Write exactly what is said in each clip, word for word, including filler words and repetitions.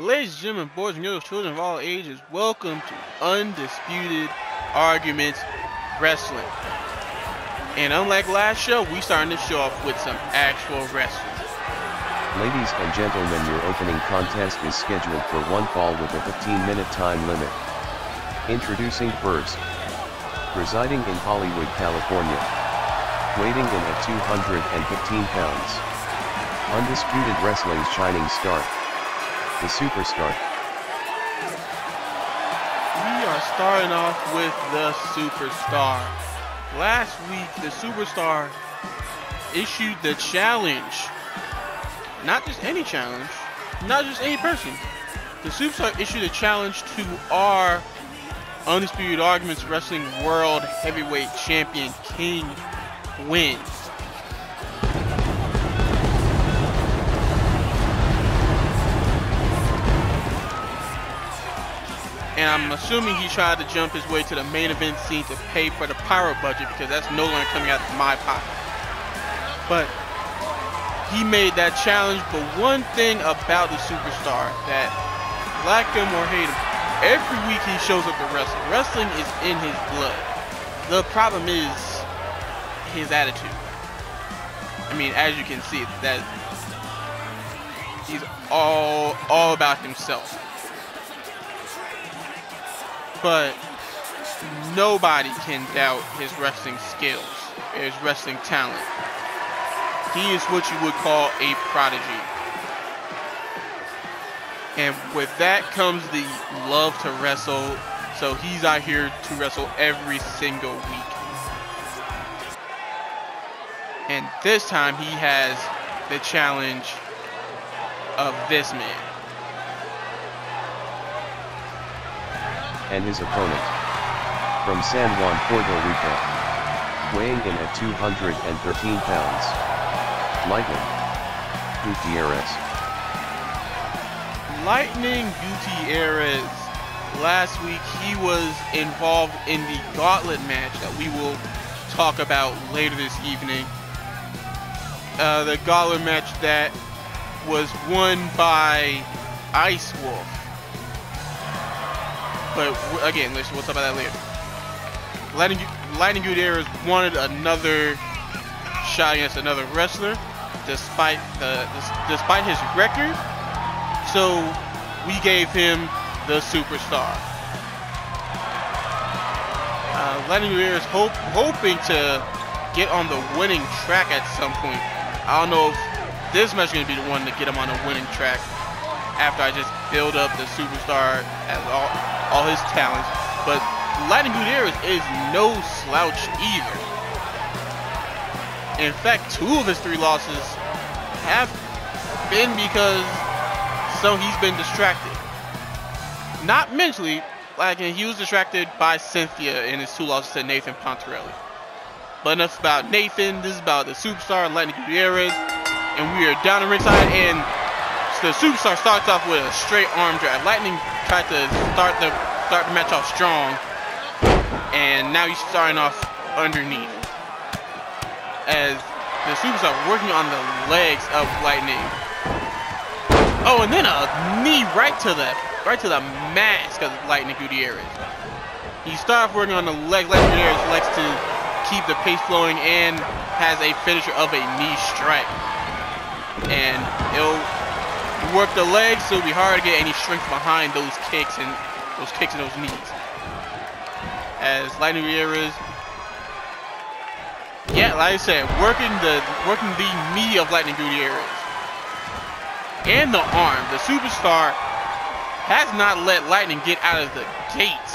Ladies and gentlemen, boys and girls, children of all ages, welcome to Undisputed Arguments Wrestling. And unlike last show, we starting this show off with some actual wrestling. Ladies and gentlemen, your opening contest is scheduled for one fall with a fifteen minute time limit. Introducing first. Residing in Hollywood, California. Weighing in at two hundred fifteen pounds. Undisputed Wrestling's shining star. The Superstar. We are starting off with The Superstar. Last week, The Superstar issued the challenge. Not just any challenge, not just any person. The Superstar issued a challenge to our Undisputed Arguments Wrestling World Heavyweight Champion, King Wins. And I'm assuming he tried to jump his way to the main event scene to pay for the pyro budget, because that's no longer coming out of my pocket. But he made that challenge. But one thing about The Superstar, that like him or hate him, every week he shows up to wrestle. Wrestling is in his blood. The problem is his attitude. I mean, as you can see, that he's all, all about himself. But nobody can doubt his wrestling skills, his wrestling talent. He is what you would call a prodigy. And with that comes the love to wrestle. So he's out here to wrestle every single week. And this time he has the challenge of this man. And his opponent, from San Juan, Puerto Rico, weighing in at two hundred thirteen pounds, Lightning Gutierrez. Lightning Gutierrez, last week he was involved in the gauntlet match that we will talk about later this evening. Uh, the gauntlet match that was won by Ice Wolf. But again, listen, we'll talk about that later. Lightning, Lightning Gutierrez wanted another shot against another wrestler, despite the despite his record. So we gave him The Superstar. Uh, Lightning Gutierrez hope hoping to get on the winning track at some point. I don't know if this match is going to be the one to get him on the winning track. After I just build up The Superstar as all. all his talents, but Lightning Gutierrez is no slouch either. In fact, two of his three losses have been because so he's been distracted. Not mentally, like and he was distracted by Cynthia in his two losses to Nathan Pontarelli. But enough about Nathan, this is about The Superstar, Lightning Gutierrez, and we are down in ringside, and The Superstar starts off with a straight arm drive. Lightning tried to start the start the match off strong, and now he's starting off underneath. As The Superstar working on the legs of Lightning. Oh, and then a knee right to the right to the mask of Lightning Gutierrez. He starts working on the leg. Lightning Gutierrez likes to keep the pace flowing and has a finisher of a knee strike, and it'll. You work the legs, so it'll be hard to get any strength behind those kicks and those kicks and those knees. As Lightning Gutierrez, yeah, like I said, working the working the knee of Lightning Gutierrez and the arm. The Superstar has not let Lightning get out of the gate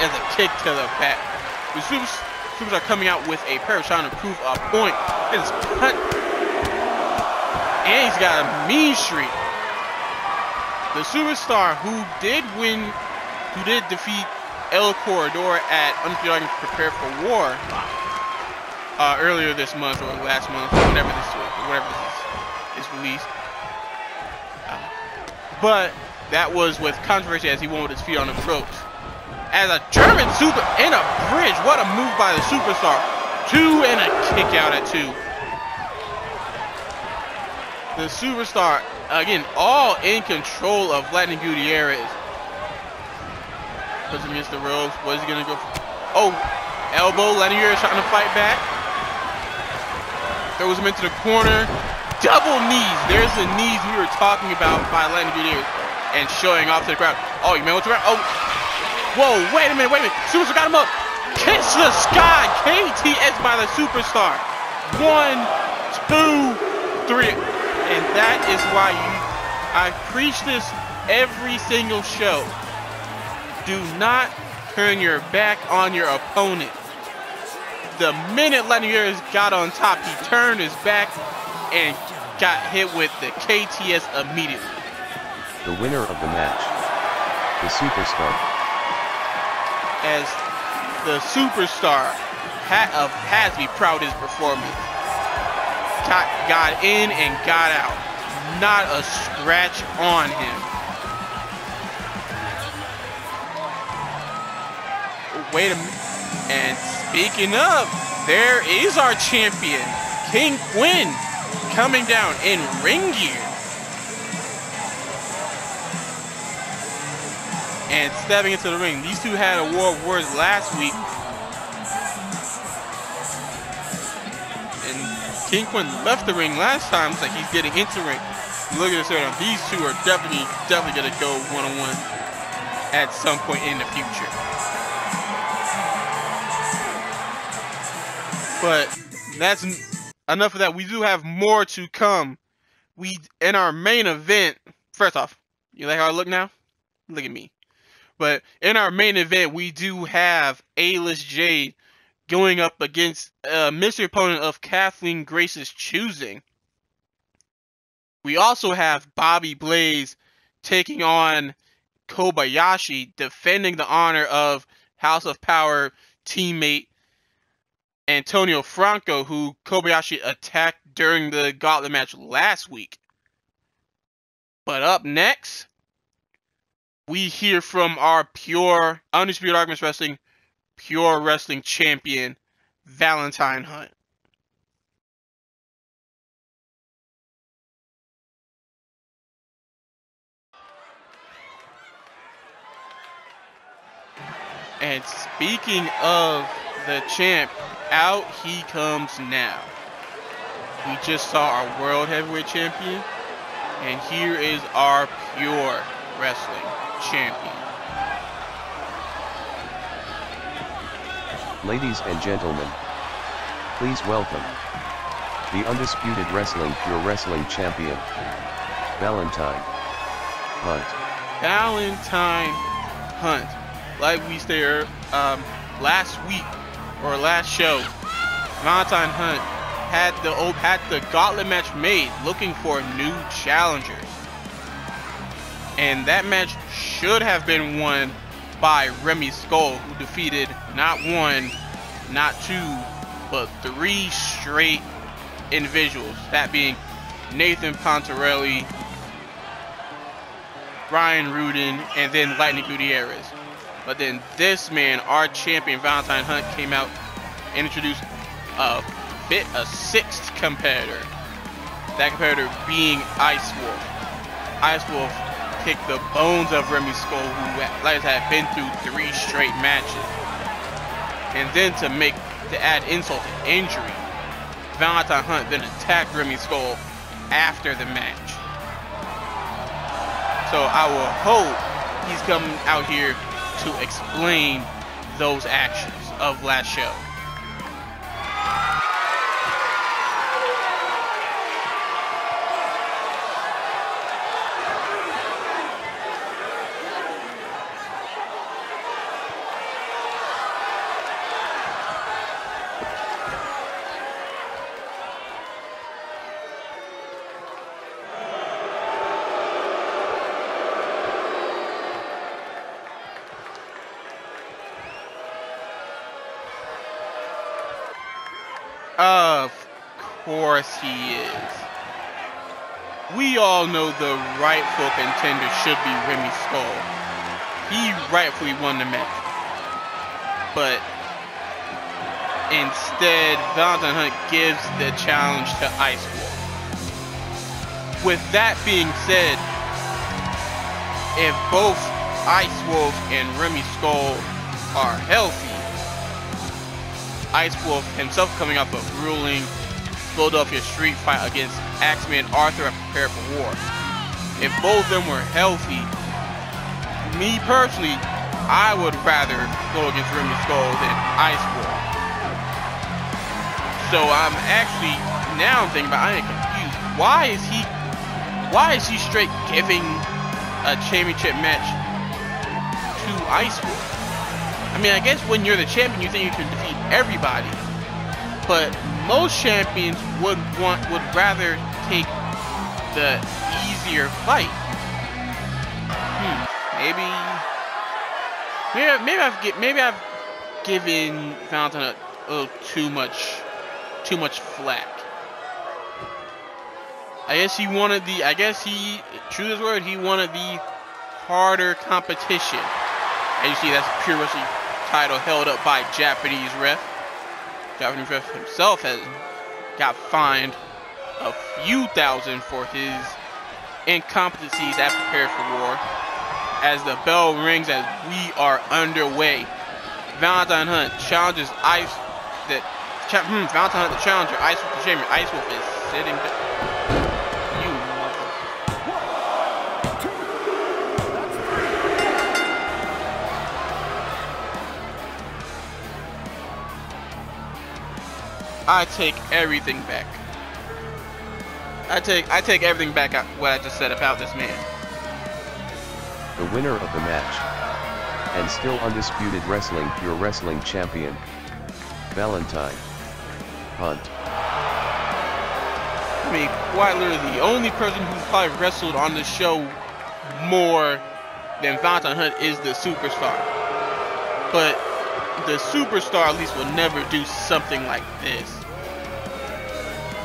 as a kick to the back. The Superstar coming out with a pair trying to prove a point. It's cut. And he's got a mean streak. The Superstar, who did win, who did defeat El Corridor at Undisputed Arguments Prepare for War uh, earlier this month or last month, whenever this whenever this is, is released. Uh, but that was with controversy as he won with his feet on the ropes. As a German super and a bridge, what a move by the Superstar. Two and a kick out at two. The Superstar, again, all in control of Lightning Gutierrez. Puts him against the ropes. What is he going to go for? Oh, elbow. Lightning Gutierrez trying to fight back. Throws him into the corner. Double knees. There's the knees we were talking about by Lightning Gutierrez. And showing off to the crowd. Oh, you man, what's around? Oh, whoa, wait a minute, wait a minute. Superstar got him up. Kiss the sky. K T S by the Superstar. One, two, three. And that is why you, I preach this every single show. Do not turn your back on your opponent. The minute Lightning Gutierrez got on top, he turned his back and got hit with the K T S immediately. The winner of the match, the Superstar. As the Superstar hat of has to be proud of his performance. Got in and got out. Not a scratch on him. Wait a minute. And speaking of, there is our champion, King Quinn, coming down in ring gear. And stepping into the ring. These two had a war of words last week. King Quinn left the ring last time. It's like he's getting into ring. Look at this right now. These two are definitely, definitely going to go one-on-one at some point in the future. But that's enough of that. We do have more to come. We in our main event. First off, you like how I look now? Look at me. But in our main event, we do have A-List Jade going up against a mystery opponent of Kathleen Grace's choosing. We also have Bobby Blaze taking on Kobayashi, defending the honor of House of Power teammate Antonio Franco, who Kobayashi attacked during the gauntlet match last week. But up next, we hear from our pure Undisputed Arguments Wrestling Pure Wrestling Champion, Valentine Hunt. And speaking of the champ, out he comes now. We just saw our World Heavyweight Champion, and here is our Pure Wrestling Champion. Ladies and gentlemen, please welcome the Undisputed Wrestling Pure Wrestling Champion, Valentine Hunt. Valentine Hunt. Like we stated um, last week or last show, Valentine Hunt had the had the gauntlet match made, looking for new challengers, and that match should have been won by Remy Skull, who defeated not one, not two, but three straight individuals. That being Nathan Pontarelli, Brian Rudin, and then Lightning Gutierrez. But then this man, our champion Valentine Hunt, came out and introduced a bit a sixth competitor. That competitor being Ice Wolf. Ice Wolf kicked the bones of Remy Skull, who like had been through three straight matches. And then to make to add insult to injury, Valentine Hunt then attacked Remy Skull after the match. So I will hope he's coming out here to explain those actions of last show. Of course he is. We all know the rightful contender should be Remy Skull. He rightfully won the match. But instead, Valentine Hunt gives the challenge to Ice Wolf. With that being said, if both Ice Wolf and Remy Skull are healthy, Ice Wolf himself coming off of ruling Philadelphia Street Fight against Axman Arthur and Prepare for War. If both of them were healthy, me personally, I would rather go against Remy Skull than Ice Wolf. So I'm actually, now I'm thinking about, I am confused. Why is he, why is he straight giving a championship match to Ice Wolf? I mean, I guess when you're the champion, you think you can defeat everybody. But most champions would want, would rather take the easier fight. Hmm. Maybe, maybe, maybe I've get, maybe I've given Valentine a, a little too much, too much flack. I guess he wanted the, I guess he, true to his word, he wanted the harder competition. And you see that's a pure wrestling title held up by Japanese ref. Japanese ref himself has got fined a few thousand for his incompetencies at Prepare for War. As the bell rings, as we are underway, Valentine Hunt challenges Ice. That cha hmm, Valentine Hunt the challenger, Ice Wolf the champion. Ice Wolf is sitting down. I take everything back. I take I take everything back out what I just said about this man. The winner of the match, and still undisputed wrestling pure wrestling champion, Valentine Hunt. I mean, quite literally the only person who's probably wrestled on the show more than Valentine Hunt is the Superstar. But the Superstar at least will never do something like this.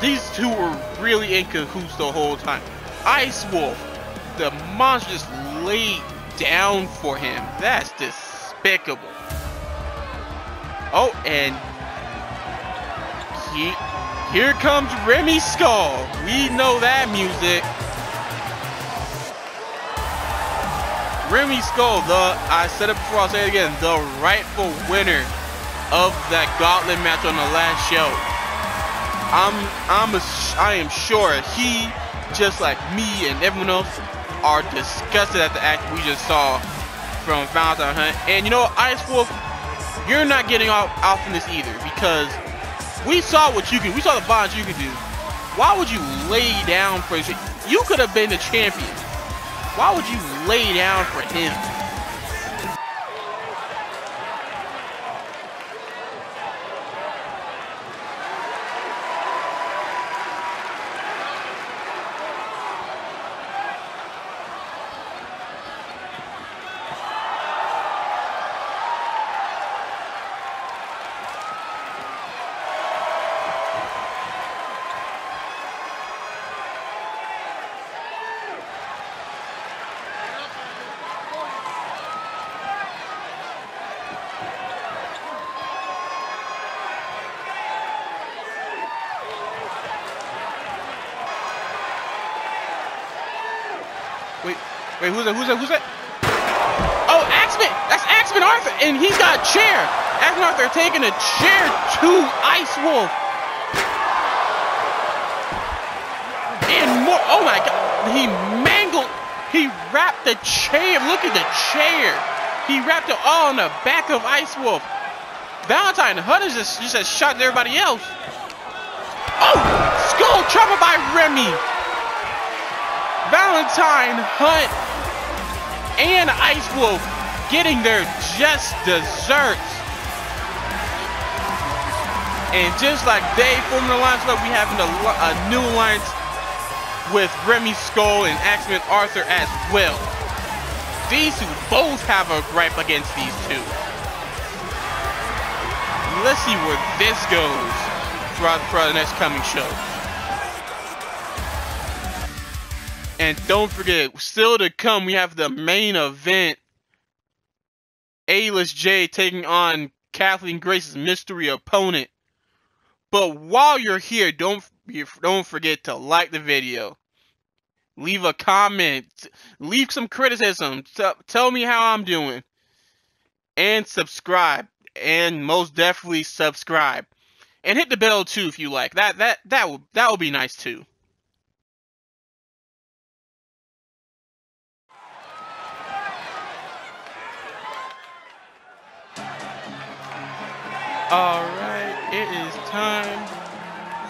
These two were really in cahoots the whole time. Ice Wolf, the monster, just laid down for him. That's despicable. Oh, and he, here comes Remy Skull. We know that music. Remy Skull, the, I said it before, I'll say it again, the rightful winner of that gauntlet match on the last show. I'm, I'm, a, I am sure he, just like me and everyone else, are disgusted at the act we just saw from Valentine Hunt. And you know what, Ice Wolf, you're not getting off, off in this either, because we saw what you could, we saw the bonds you could do. Why would you lay down for this? You could have been the champion. Why would you lay down for him? Wait, who's that? Who's that? Who's that? Oh, Axman! That's Axman Arthur! And he's got a chair! Axman Arthur taking a chair to Ice Wolf! And more! Oh my god! He mangled! He wrapped the chair! Look at the chair! He wrapped it all on the back of Ice Wolf! Valentine Hunt is just, just as shot as everybody else! Oh! Skull trouble by Remy! Valentine Hunt and Ice Wolf getting their just desserts. And just like they formed an alliance, we have an, a new alliance with Remy Skull and Axman Arthur as well. These two both have a gripe against these two. Let's see where this goes. throughout for the next coming show. And don't forget, still to come, we have the main event. A-List Jade taking on Kathleen Grace's mystery opponent. But while you're here, don't don't forget to like the video, leave a comment, leave some criticism, tell me how I'm doing, and subscribe, and most definitely subscribe, and hit the bell too if you like. That that that would that would be nice too. All right, it is time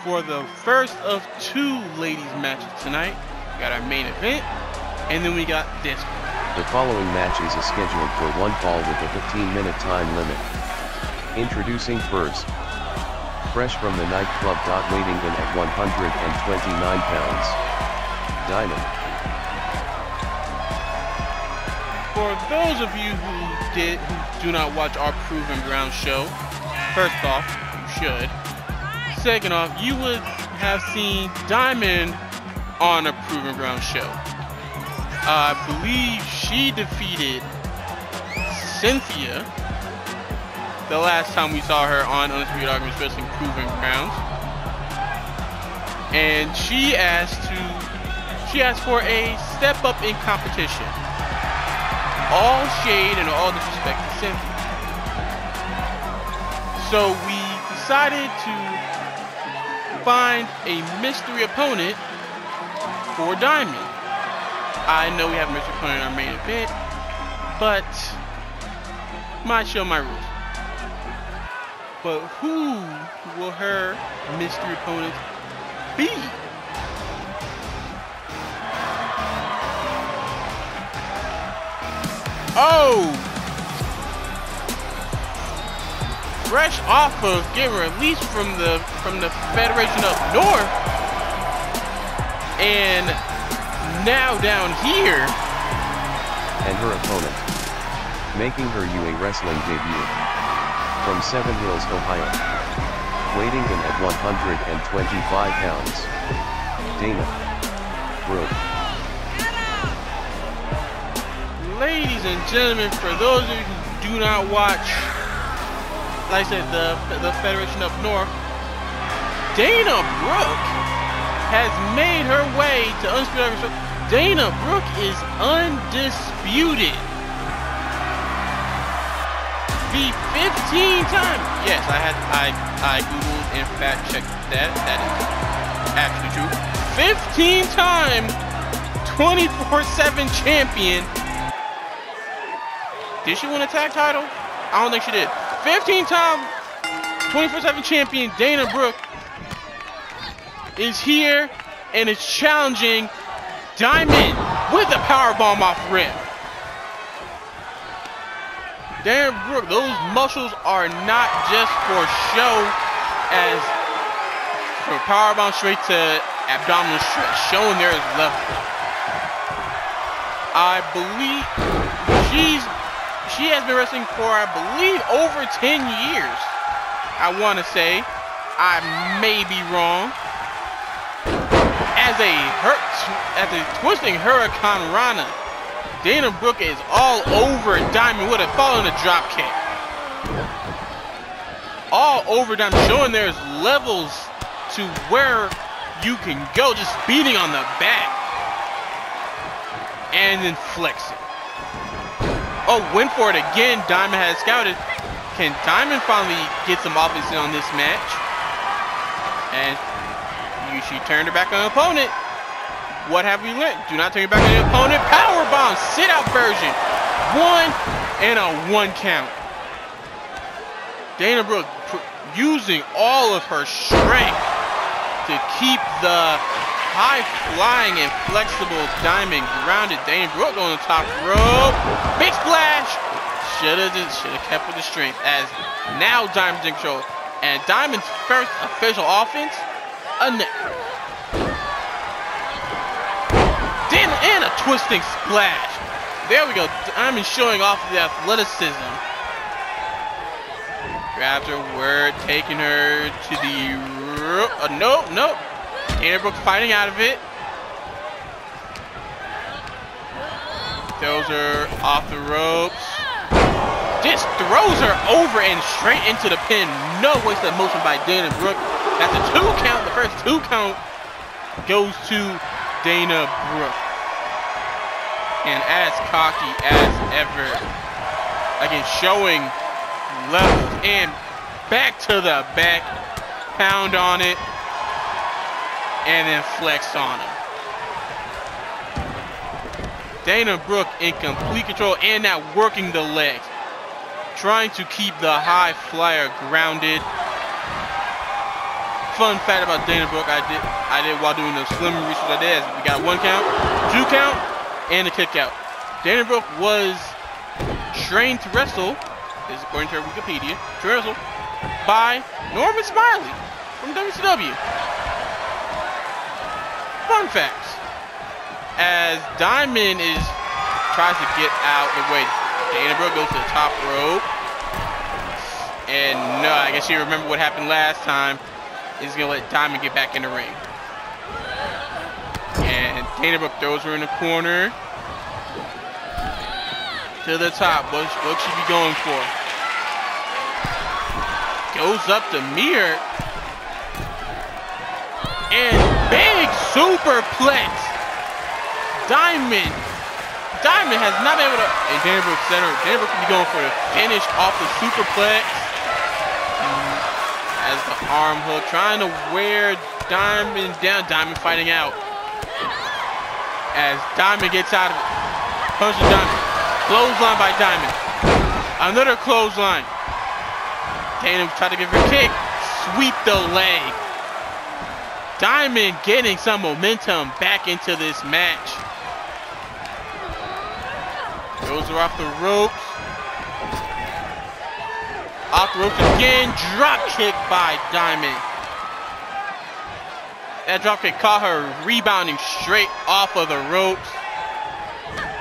for the first of two ladies matches tonight. We got our main event, and then we got this one. The following matches is scheduled for one fall with a fifteen minute time limit. Introducing first, fresh from the nightclub, weighing in at one hundred twenty-nine pounds, Diamond. For those of you who did who do not watch our Proven Ground show, first off, you should. Second off, you would have seen Diamond on a Proven Ground show. Uh, I believe she defeated Cynthia the last time we saw her on Undisputed Arguments Wrestling Proven Grounds. And she asked to, she asked for a step up in competition. All shade and all disrespect to Cynthia. So we decided to find a mystery opponent for Diamond. I know we have a mystery opponent in our main event, but my show, my rules. But who will her mystery opponent be? Oh! Fresh off of getting released from the from the Federation up north, and now down here. And her opponent, making her U A wrestling debut, from Seven Hills, Ohio, weighing in at one hundred twenty-five pounds, Dana Brooke. Ladies and gentlemen, for those of you who do not watch, like I said, the, the Federation up north, Dana Brooke has made her way to Undisputed. Dana Brooke is undisputed. The fifteen times. Yes, I had I I googled and fact checked that. That is actually true. fifteen time twenty-four seven champion. Did she win a tag title? I don't think she did. fifteen time twenty-four seven champion Dana Brooke is here and is challenging Diamond with a powerbomb off the rim. Dana Brooke, those muscles are not just for show, as from powerbomb straight to abdominal stretch, showing there is level. I believe she's She has been wrestling for, I believe, over ten years. I want to say. I may be wrong. As a, her, as a twisting Hurricane Rana, Dana Brooke is all over Diamond with a fall in a drop kick. All over Diamond, showing there's levels to where you can go. Just beating on the back. And then flexing. Oh, went for it again. Diamond has scouted. Can Diamond finally get some offense in on this match? And she turned her back on the opponent. What have we learned? Do not turn your back on the opponent. Powerbomb, sit out version. One and a one count. Dana Brooke using all of her strength to keep the high-flying and flexible Diamond grounded. Dana Brooke on the top rope. Big splash! Shoulda shoulda kept with the strength, as now Diamond's in control. And Diamond's first official offense, a net. Then and a twisting splash. There we go. Diamond showing off the athleticism. Grabs her, word, taking her to the Uh, nope, nope. Dana Brooke fighting out of it. Throws her off the ropes. Just throws her over and straight into the pin. No waste of motion by Dana Brooke. That's a two count. The first two count goes to Dana Brooke. And as cocky as ever. Again, showing levels. And back to the back. Pound on it. And then flex on him. Dana Brooke in complete control and now working the legs. Trying to keep the high flyer grounded. Fun fact about Dana Brooke I did I did while doing the slim research I did. We got one count, two count, and a kick out. Dana Brooke was trained to wrestle, this is according to her Wikipedia, to wrestle by Norman Smiley from W C W. Fun facts. As Diamond is tries to get out of the way, Dana Brooke goes to the top rope. And no, I guess you remember what happened last time. Is gonna let Diamond get back in the ring. And Dana Brooke throws her in the corner. To the top. What, what should she be going for? Goes up the mirror. And big superplex. Diamond, Diamond has not been able to, and Dana Brooke center, Dana Brooke could be going for the finish off the superplex, as the arm hook, trying to wear Diamond down, Diamond fighting out, as Diamond gets out of it, punches Diamond, clothesline by Diamond, another clothesline, Dana tried to give her a kick, sweep the leg, Diamond getting some momentum back into this match. Those are off the ropes. Off the ropes again. Drop kick by Diamond. That drop kick caught her rebounding straight off of the ropes.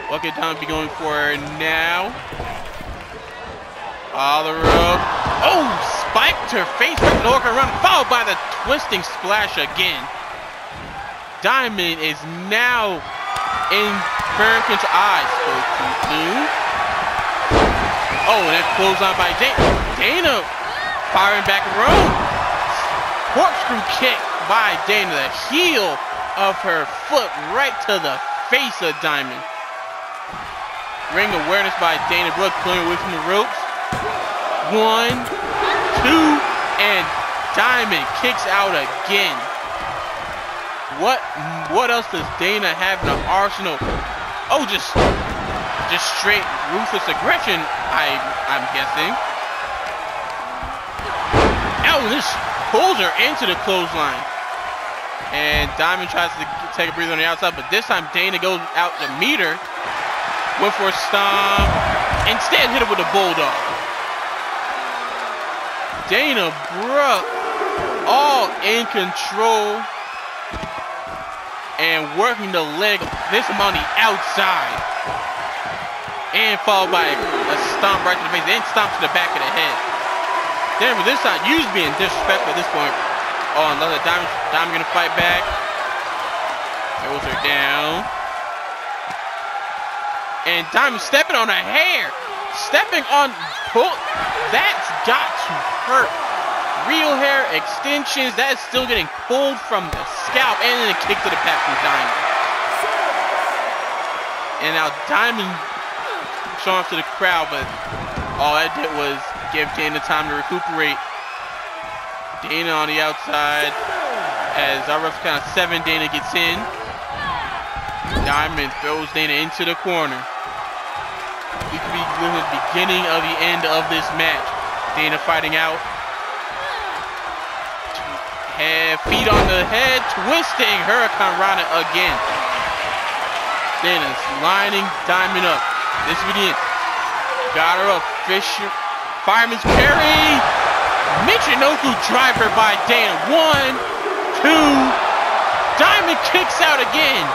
What could Diamond be going for now? All the rope. Oh, spiked her face with an orca run, followed by the twisting splash again. Diamond is now in Hurricane's eyes. Oh, and that clothesline by Dana. Dana firing back row. Corkscrew kick by Dana. The heel of her foot right to the face of Diamond. Ring awareness by Dana Brooke, pulling away from the ropes. One, two, and Diamond kicks out again. What what else does Dana have in the arsenal? Oh, just just straight ruthless aggression, I I'm guessing. Ellis pulls her into the clothesline. And Diamond tries to take a breather on the outside, but this time Dana goes out the meter. Went for a stomp. Instead hit her with a bulldog. Dana Brooke all in control and working the leg, this on the outside, and followed by a stomp right to the face, then stomp to the back of the head. Then for this side, you're just being disrespectful at this point. Oh, another Diamond, Diamond gonna fight back. Throws her down, and Diamond stepping on her hair, stepping on pull. That's got to hurt. Real hair extensions, that is still getting pulled from the scalp, and then a kick to the back from Diamond. And now Diamond showing off to the crowd, but all that did was give Dana time to recuperate. Dana on the outside, as our ref's count of seven, Dana gets in. Diamond throws Dana into the corner. We could be doing the beginning of the end of this match. Dana fighting out. And feet on the head, twisting Hurricane Rana again. Dana's lining Diamond up. This will be the end. Got her up. Fisher. Fireman's carry. Michinoku driver by Dana. One, two. Diamond kicks out again.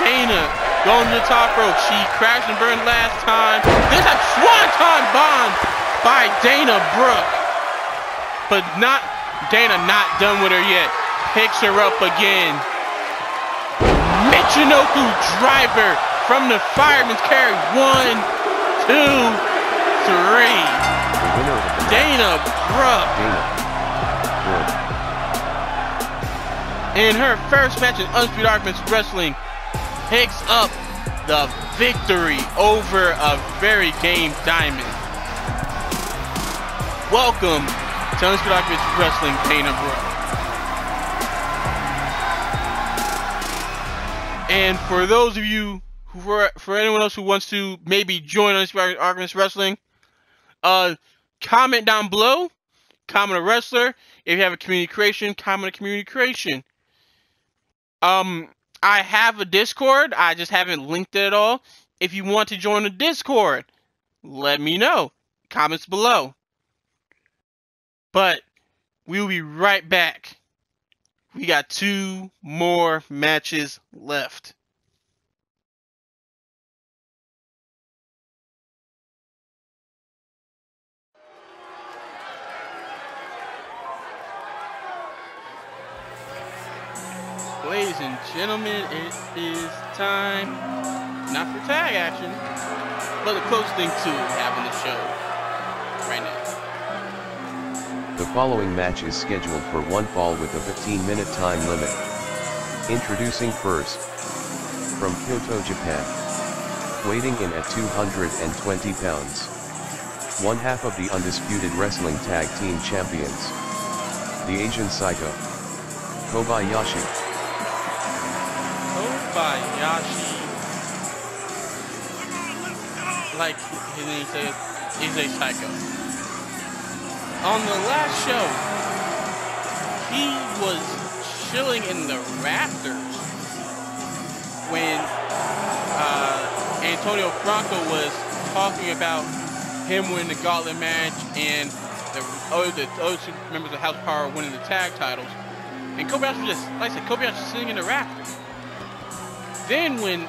Dana going to the top rope. She crashed and burned last time. There's a swanton bomb by Dana Brooke. but not, Dana not done with her yet. Picks her up again. Michinoku driver from the fireman's carry. One, two, three. Dana Brooke. In her first match in Undisputed Arguments Wrestling, picks up the victory over a very game Diamond. Welcome to Undisputed Arguments Wrestling, Dana Brooke. And for those of you, who, for, for anyone else who wants to maybe join Undisputed Arguments Wrestling, uh, comment down below, comment a wrestler. If you have a community creation, comment a community creation. Um... I have a Discord. I just haven't linked it at all. If you want to join the Discord, let me know. Comments below. But we'll be right back. We got two more matches left. Ladies and gentlemen, it is time, not for tag action, but the close thing to having the show right now. The following match is scheduled for one fall with a fifteen minute time limit. Introducing first, from Kyoto, Japan, weighing in at two hundred twenty pounds, one half of the Undisputed Wrestling Tag Team Champions, the Asian Psycho, Kobayashi. Kobayashi, like his name says, is a psycho. On the last show, he was chilling in the rafters when uh, Antonio Franco was talking about him winning the Gauntlet match and the other, the other two members of House of Power winning the tag titles. And Kobayashi was just, like I said, Kobayashi was sitting in the rafters. Then when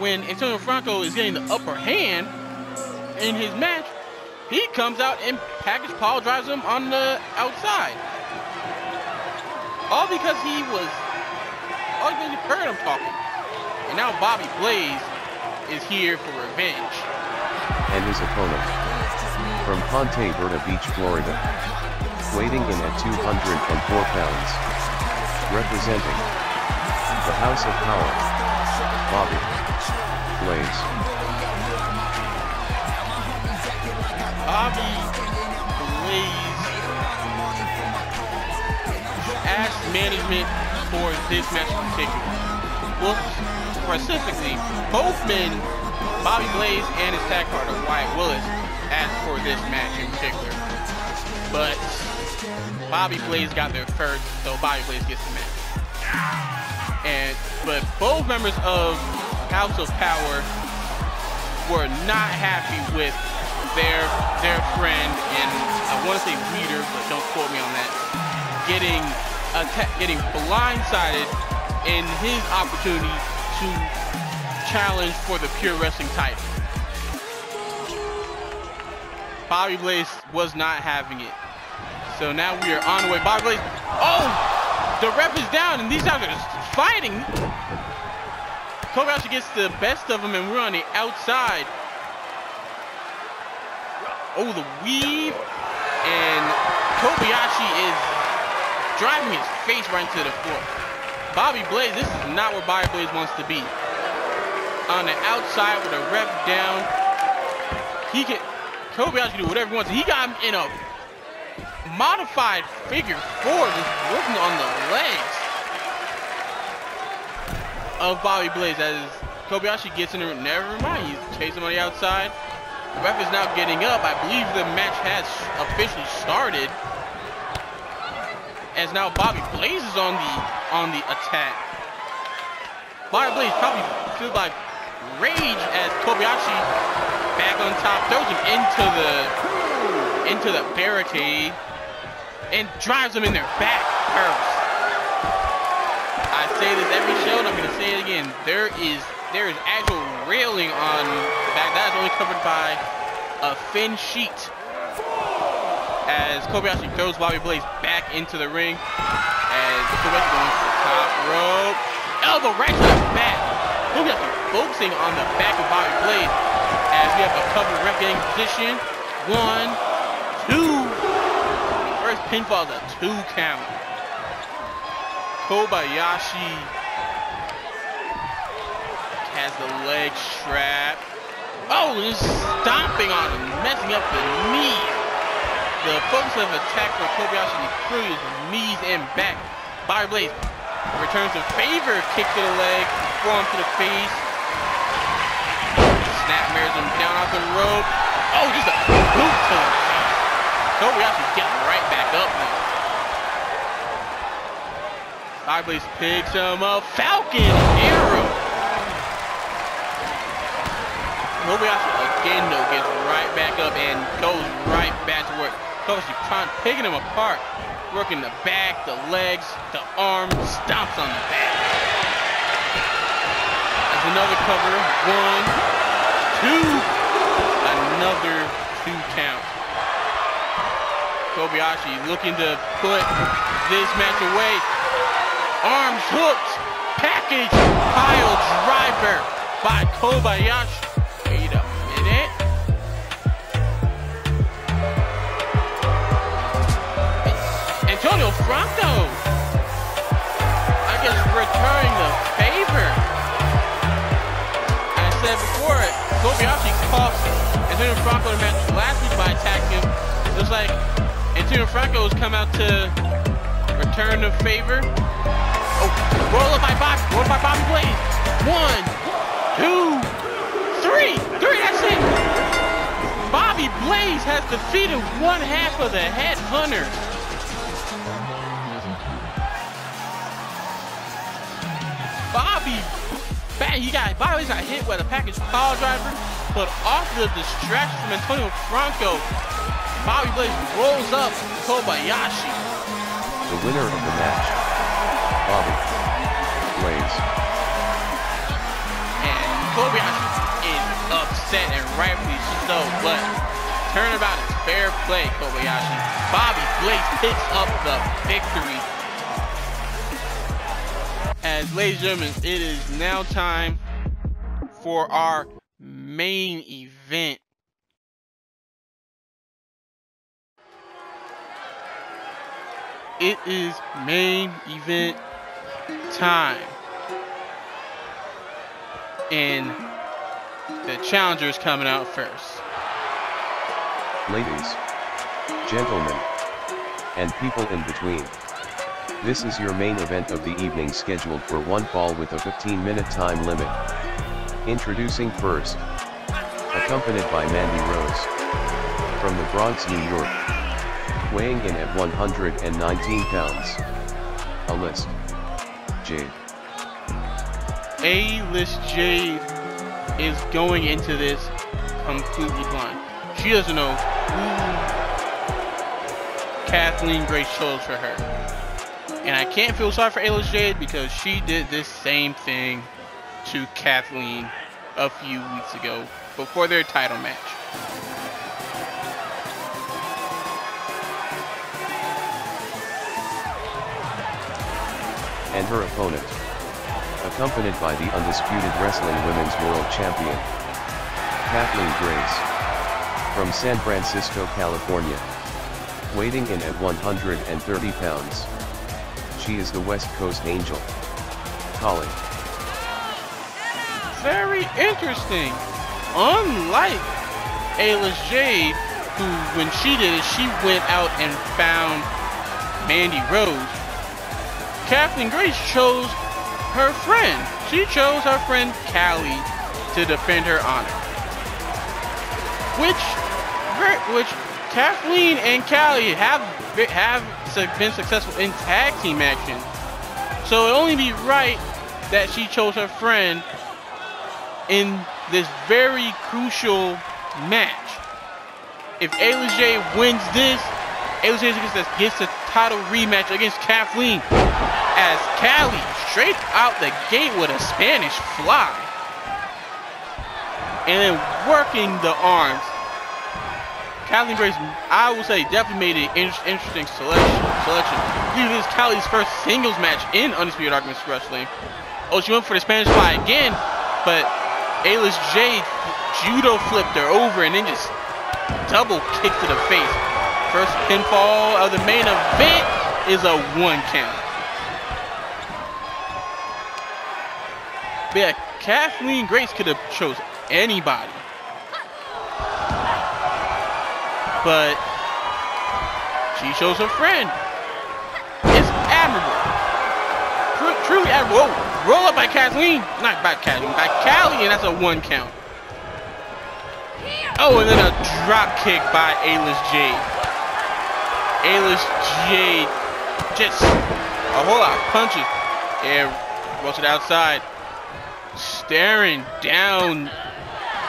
when Antonio Franco is getting the upper hand in his match, he comes out and package Paul drives him on the outside. All because he was, all because you heard him talking. And now Bobby Blaze is here for revenge. And his opponent, from Ponte Verde Beach, Florida, weighing in at two hundred four pounds, representing the House of Power, Bobby Blaze. Bobby Blaze asked management for this match in particular. Well, specifically, both men, Bobby Blaze and his tag partner, Wyatt Willis, asked for this match in particular. But Bobby Blaze got there first, so Bobby Blaze gets the match. And, but both members of House of Power were not happy with their their friend, and I want to say leader, but don't quote me on that, getting attack, getting blindsided in his opportunity to challenge for the Pure Wrestling title. Bobby Blaze was not having it. So now we are on the way. Bobby Blaze, oh! The ref is down, and these guys are just fighting. Kobayashi gets the best of them, and we're on the outside. Oh, the weave. And Kobayashi is driving his face right into the floor. Bobby Blaze, this is not where Bobby Blaze wants to be. On the outside with the ref down. He can, Kobayashi can do whatever he wants. He got him in a modified figure four, just working on the legs of Bobby Blaze as Kobayashi gets in the room. Never mind, he's chasing on the outside. The ref is now getting up. I believe the match has officially started. As now Bobby Blaze is on the on the attack. Bobby Blaze probably feels like rage as Kobayashi back on top throws him into the into the barricade and drives them in their back first. I say this every show and I'm gonna say it again. There is there is actual railing on the back. That is only covered by a thin sheet. as Kobayashi throws Bobby Blaze back into the ring. As Kobayashi going to the top rope. Elbow right to the back. Kobayashi focusing on the back of Bobby Blaze. As we have a cover ref getting position. One, two. The first pinfall is a two count. Kobayashi has the leg strap. Oh, just stomping on him, messing up the knee. The focus of attack for Kobayashi includes knees and back. Bobby Blaze returns a favor, kick to the leg, forearm to the face. Snap mirrors him down off the rope. Oh, just a boot to him. Kobayashi getting right back up now. Bobby Blaze picks him up. Falcon arrow. Kobayashi again though gets right back up and goes right back to work. Kobayashi trying, picking him apart, working the back, the legs, the arm, stomps on the back. That's another cover, one, two, another two count. Kobayashi looking to put this match away. Arms hooked, package, pile driver by Kobayashi. Wait a minute. Antonio Franco, I guess, returning the favor. As I said before, Kobayashi cost Antonio Franco the match last week by attacking him. It was like Antonio Franco has come out to return the favor. Oh, roll up by Bobby, roll up by Bobby Blaze. One, two, Three! Three, that's it! Bobby Blaze has defeated one half of the Headhunter. Bobby, he got, Bobby got hit with a package pile driver, but off the distraction from Antonio Franco, Bobby Blaze rolls up Kobayashi. The winner of the match, Bobby Blaze. And Kobayashi upset, and rightfully so, but turnabout is fair play, Kobayashi. Bobby Blaze picks up the victory. As, ladies and gentlemen, it is now time for our main event. It is main event time. And the challenger is coming out first. Ladies, gentlemen, and people in between, this is your main event of the evening, scheduled for one fall with a fifteen minute time limit. Introducing first, accompanied by Mandy Rose, from the Bronx, New York, weighing in at one hundred nineteen pounds, A-List Jade. A-List Jade is going into this completely blind. She doesn't know who Kathleen Grace chose for her. And I can't feel sorry for A-List Jade because she did this same thing to Kathleen a few weeks ago before their title match. And her opponent, accompanied by the Undisputed Wrestling Women's World Champion, Kathleen Grace, from San Francisco, California, weighing in at one hundred thirty pounds. She is the West Coast Angel, Cali. Very interesting. Unlike A-List Jade, who, when she did it, she went out and found Mandy Rose, Kathleen Grace chose her friend. She chose her friend Cali to defend her honor. Which, which Kathleen and Cali have have been successful in tag team action. So it would only be right that she chose her friend in this very crucial match. If A-List Jade wins this, A-List Jade gets the title rematch against Kathleen. As Cali straight out the gate with a Spanish fly. And then working the arms. Kathleen Grace, I would say, definitely made an in interesting selection. selection. It is Cali's first singles match in Undisputed Arguments Wrestling. Oh, she went for the Spanish fly again, but A-List Jade judo flipped her over and then just double kick to the face. First pinfall of the main event is a one count. But yeah, Kathleen Grace could have chose anybody. But she chose her friend. It's admirable. Tru truly admirable. Whoa, roll up by Kathleen. Not by Kathleen, by Cali, and that's a one count. Oh, and then a drop kick by A-List Jade. A-List Jade just a whole lot of punches. And rolls to the outside. Staring down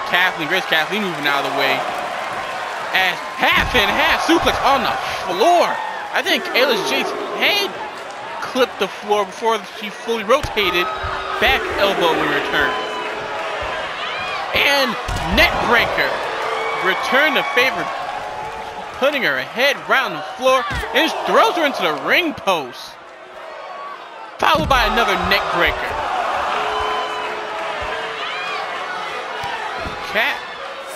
Kathleen Grace. Kathleen moving out of the way. As half and half suplex on the floor. I think A-List Jade's head clipped the floor before she fully rotated. Back elbow in return. And net breaker. Return to favor. Putting her head round the floor. And just throws her into the ring post. Followed by another neck breaker. Cat.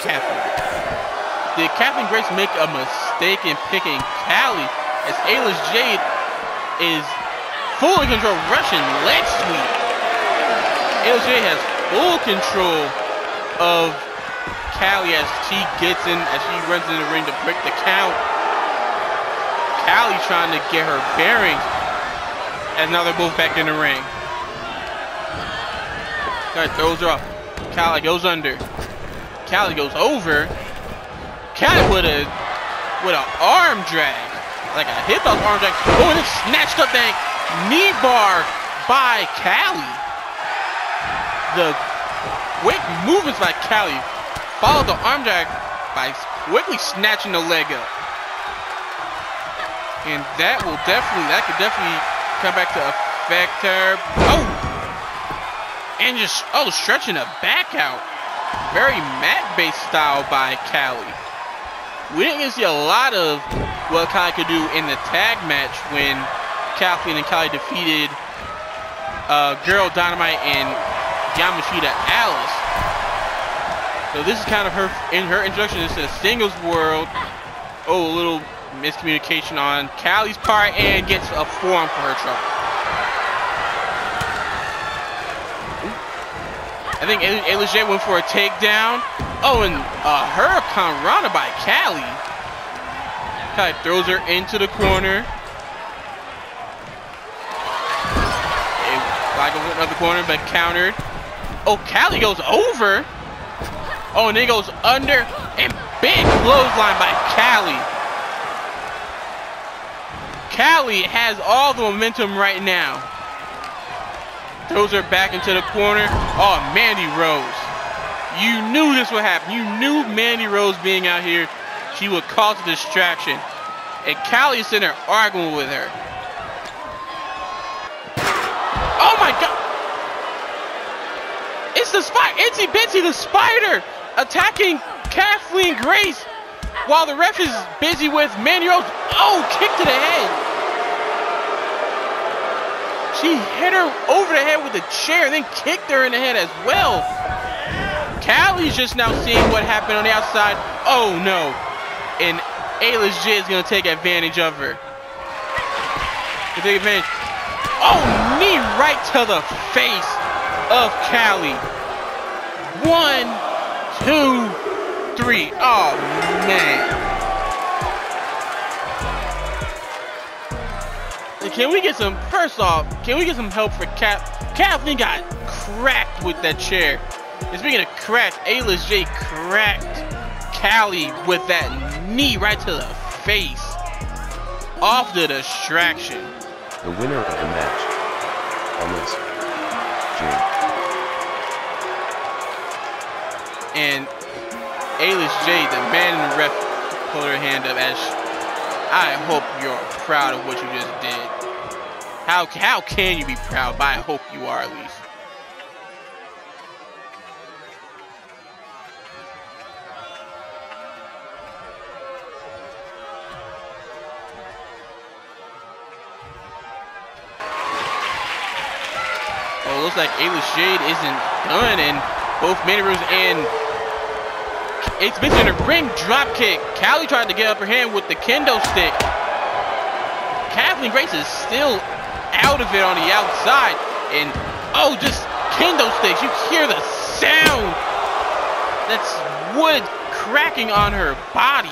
Catherine. Did Kathleen Grace make a mistake in picking Cali, as A-List Jade is fully control Russian leg sweep? A-List Jade has full control of Cali as she gets in, as she runs in the ring to break the count. Cali trying to get her bearings, and now they're both back in the ring. Cali throws her off. Cali goes under. Cali goes over. Cali with a with an arm drag, like a hip hop arm drag. Oh, and it's snatched up that knee bar by Cali. The quick movements by Cali followed the arm drag by quickly snatching the leg up, and that will definitely that could definitely come back to affect her. Oh, and just oh stretching the back out, very mat based style by Cali. We didn't see a lot of what Cali could do in the tag match when Kathleen and Cali defeated uh, Girl Dynamite and Yamashita Alice. So this is kind of her in her introduction to the singles world. Oh, a little miscommunication on Cali's part, and gets a forearm for her trouble. I think A-List Jade went for a takedown. Oh, and a Hurricane Rana by Cali. Cali throws her into the corner. Cali goes into the corner, but countered. Oh, Cali goes over. Oh, and then goes under. And big clothesline by Cali. Cali has all the momentum right now. Throws her back into the corner. Oh, Mandy Rose. You knew this would happen. You knew Mandy Rose being out here, she would cause a distraction. And Cali is in there arguing with her. Oh my God! It's the spider, Itsy-Bitsy, the spider, attacking Kathleen Grace while the ref is busy with Mandy Rose. Oh, kick to the head. She hit her over the head with a chair, then kicked her in the head as well. Cali's just now seeing what happened on the outside. Oh no. And A-List Jade is gonna take advantage of her. Gonna take advantage. Oh, knee right to the face of Cali. One, two, three. Oh man. Can we get some, first off, can we get some help for Cap? Kathleen got cracked with that chair. And speaking of cracked, A-List Jade cracked Cali with that knee right to the face. Off the distraction. The winner of the match, A-List Jade. And A-List Jade, the man in the ref, pulled her hand up as she, I hope you're proud of what you just did. How how can you be proud? But I hope you are, at least. looks like A-List Jade isn't done, and both Mandy Rose and Itsy-Bitsy in a ring drop kick. Cali tried to get upper hand with the kendo stick. Kathleen Grace is still out of it on the outside, and oh, just kendo sticks. You hear the sound. That's wood cracking on her body.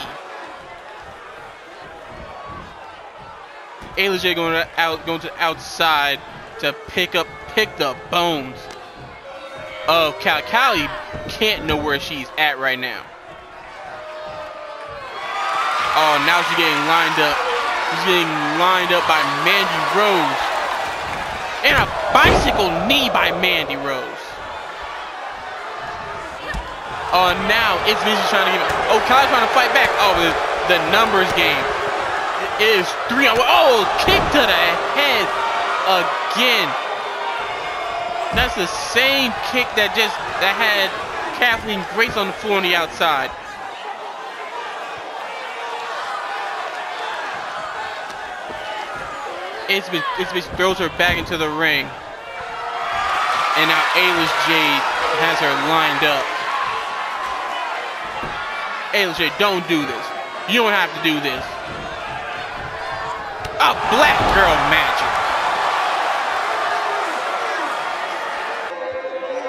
A-List Jade going to out going to the outside to pick up pick the bones of Cali. Cali can't know where she's at right now. Oh, now she's getting lined up. She's getting lined up by Mandy Rose. And a bicycle knee by Mandy Rose. Oh, now it's Vinci trying to give it. Oh, Cali's trying to fight back. Oh, the numbers game. It is three on one. Oh, kick to the head again. That's the same kick that just that had Kathleen Grace on the floor on the outside. It's been, it's been throws her back into the ring. And now A-List Jade has her lined up. A-List Jade, don't do this. You don't have to do this. A black girl magic.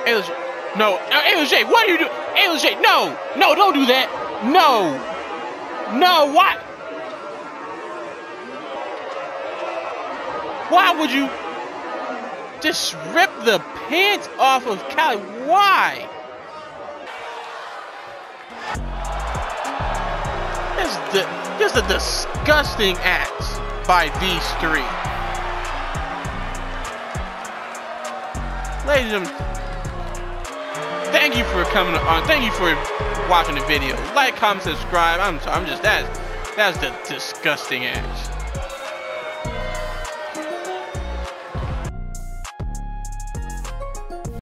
A-List Jade, no. A-List Jade, what are you doing? A-List Jade, no. No, don't do that. No. No, what? Why would you just rip the pants off of Cali? Why? This the this is a disgusting act by these three. Ladies and gentlemen, thank you for coming on. Thank you for watching the video. Like, comment, subscribe. I'm sorry, I'm just that's that's the disgusting act.